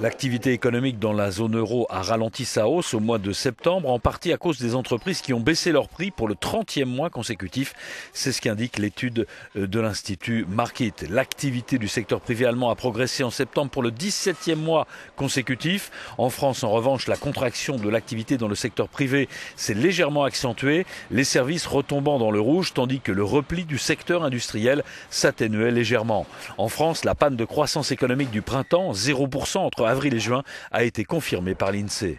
L'activité économique dans la zone euro a ralenti sa hausse au mois de septembre, en partie à cause des entreprises qui ont baissé leurs prix pour le 30e mois consécutif. C'est ce qu'indique l'étude de l'Institut Markit. L'activité du secteur privé allemand a progressé en septembre pour le 17e mois consécutif. En France, en revanche, la contraction de l'activité dans le secteur privé s'est légèrement accentuée, les services retombant dans le rouge, tandis que le repli du secteur industriel s'atténuait légèrement. En France, la panne de croissance économique du printemps, 0% entre avril et juin, a été confirmée par l'INSEE.